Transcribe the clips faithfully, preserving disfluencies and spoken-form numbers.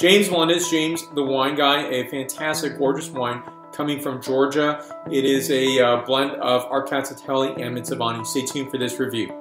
James Melendez, James the wine guy, a fantastic, gorgeous wine coming from Georgia. It is a uh, blend of Rkatsiteli and Mtsvane. Stay tuned for this review.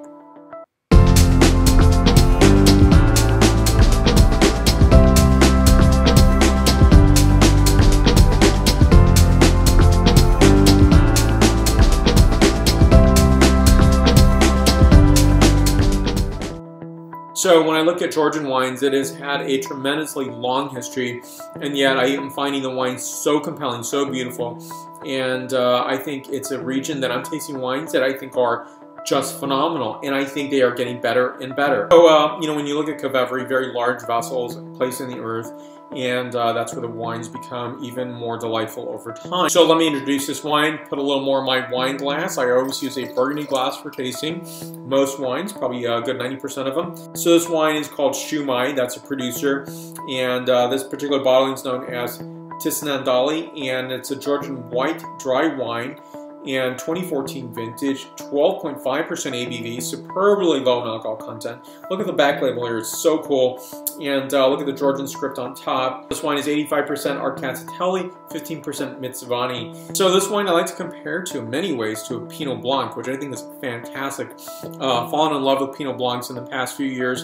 So when I look at Georgian wines, it has had a tremendously long history, and yet I am finding the wine so compelling, so beautiful, and uh, I think it's a region that I'm tasting wines that I think are just phenomenal, and I think they are getting better and better. So uh, you know, when you look at qvevri, very large vessels placed in the earth, and uh, that's where the wines become even more delightful over time. So let me introduce this wine, put a little more in my wine glass. I always use a burgundy glass for tasting most wines, probably a good ninety percent of them. So this wine is called Shumi, that's a producer, and uh, this particular bottling is known as Tsinandali, and it's a Georgian white dry wine, and twenty fourteen vintage, twelve point five percent A B V, superbly low in alcohol content. Look at the back label here, it's so cool. And uh, look at the Georgian script on top. This wine is eighty-five percent Rkatsiteli, fifteen percent Mtsvane. So this wine I like to compare to, in many ways, to a Pinot Blanc, which I think is fantastic. Uh, fallen in love with Pinot Blancs in the past few years.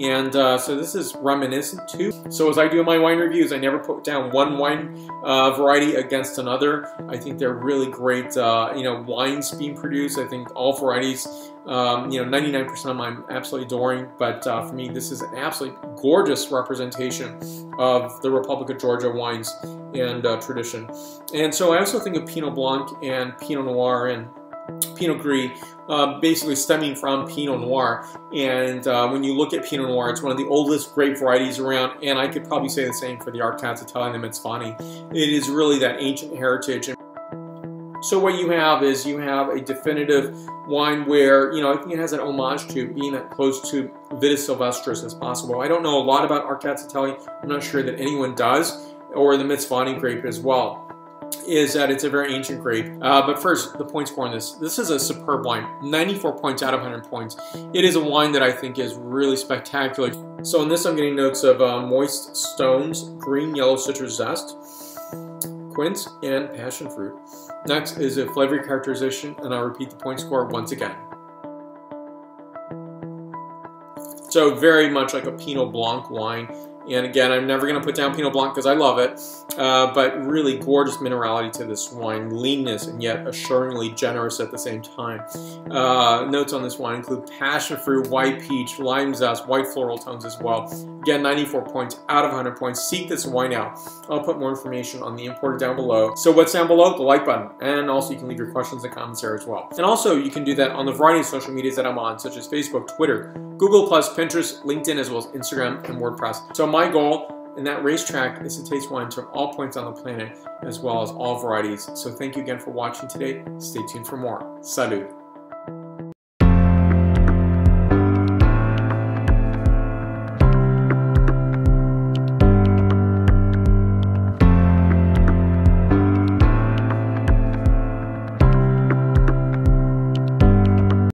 And uh, so this is reminiscent too. So as I do in my wine reviews, I never put down one wine uh, variety against another. I think they're really great, uh, you know, wines being produced. I think all varieties, um, you know, ninety-nine percent of them I'm absolutely adoring. But uh, for me, this is an absolutely gorgeous representation of the Republic of Georgia wines and uh, tradition. And so I also think of Pinot Blanc and Pinot Noir and Pinot Gris, uh, basically stemming from Pinot Noir. And uh, when you look at Pinot Noir, it's one of the oldest grape varieties around, and I could probably say the same for the Rkatsiteli and the Mtsvane. It is really that ancient heritage. So what you have is you have a definitive wine where, you know, I think it has an homage to being as close to Vitis sylvestris as possible. I don't know a lot about Rkatsiteli. I'm not sure that anyone does, or the Mtsvane grape as well. Is that it's a very ancient grape. Uh, but first, the point score on this. This is a superb wine, ninety-four points out of one hundred points. It is a wine that I think is really spectacular. So in this, I'm getting notes of uh, moist stones, green yellow citrus zest, quince, and passion fruit. Next is a flavor characterization, and I'll repeat the point score once again. So very much like a Pinot Blanc wine. And again, I'm never going to put down Pinot Blanc because I love it, uh, but really gorgeous minerality to this wine, leanness, and yet assuringly generous at the same time. Uh, notes on this wine include passion fruit, white peach, lime zest, white floral tones as well. Again, ninety-four points out of one hundred points. Seek this wine out. I'll put more information on the importer down below. So what's down below? The like button. And also you can leave your questions and comments there as well. And also you can do that on the variety of social medias that I'm on, such as Facebook, Twitter, Google plus, Pinterest, LinkedIn, as well as Instagram and WordPress. So my goal in that racetrack is to taste wines from all points on the planet, as well as all varieties. So thank you again for watching today. Stay tuned for more. Salud.